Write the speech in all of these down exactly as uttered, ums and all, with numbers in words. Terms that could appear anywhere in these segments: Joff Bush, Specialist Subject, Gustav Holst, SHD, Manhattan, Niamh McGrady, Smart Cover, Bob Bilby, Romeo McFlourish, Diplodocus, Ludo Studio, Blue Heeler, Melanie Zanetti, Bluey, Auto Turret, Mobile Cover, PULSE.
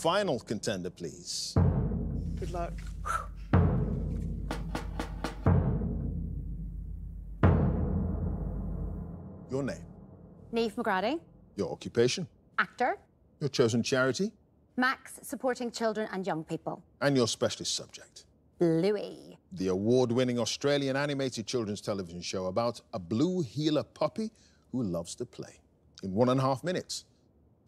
Final contender, please. Good luck. Your name? Niamh McGrady. Your occupation? Actor. Your chosen charity? Max, supporting children and young people. And your specialist subject? Bluey. The award-winning Australian animated children's television show about a blue heeler puppy who loves to play. In one and a half minutes,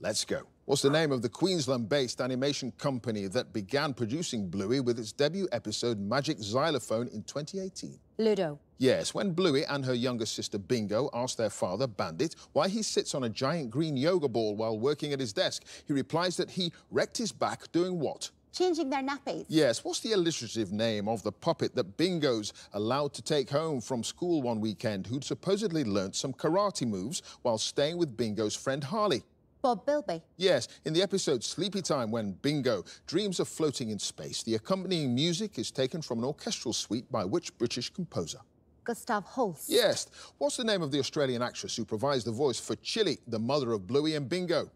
let's go. What's the name of the Queensland-based animation company that began producing Bluey with its debut episode, Magic Xylophone, in twenty eighteen? Ludo. Yes, when Bluey and her younger sister, Bingo, asked their father, Bandit, why he sits on a giant green yoga ball while working at his desk, he replies that he wrecked his back doing what? Changing their nappies. Yes, what's the alliterative name of the puppet that Bingo's allowed to take home from school one weekend, who'd supposedly learnt some karate moves while staying with Bingo's friend, Harley? Bob Bilby. Yes, in the episode Sleepy Time, when Bingo dreams of floating in space, the accompanying music is taken from an orchestral suite by which British composer? Gustav Holst. Yes. What's the name of the Australian actress who provides the voice for Chili, the mother of Bluey and Bingo?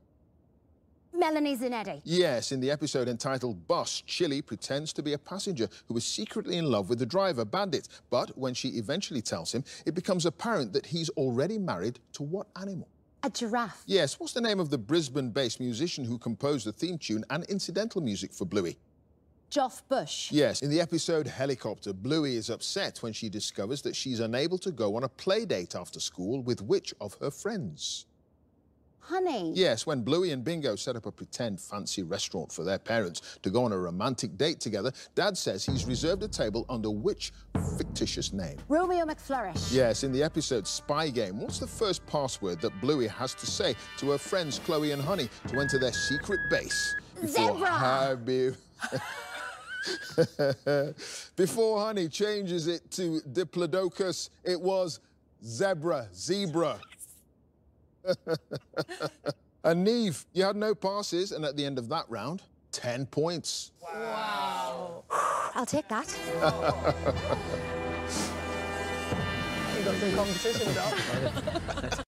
Melanie Zanetti. Yes, in the episode entitled Bus, Chili pretends to be a passenger who is secretly in love with the driver, Bandit. But when she eventually tells him, it becomes apparent that he's already married to what animal? A giraffe. Yes, what's the name of the Brisbane-based musician who composed the theme tune and incidental music for Bluey? Joff Bush. Yes, in the episode Helicopter, Bluey is upset when she discovers that she's unable to go on a play date after school with which of her friends? Honey. Yes, when Bluey and Bingo set up a pretend fancy restaurant for their parents to go on a romantic date together, Dad says he's reserved a table under which fictitious name? Romeo McFlourish. Yes, in the episode Spy Game, what's the first password that Bluey has to say to her friends Chloe and Honey to enter their secret base? Zebra! Before, Before Honey changes it to Diplodocus, it was Zebra, Zebra. And Niamh, you had no passes, and at the end of that round, ten points. Wow. Wow. I'll take that. You got some competition, Doc.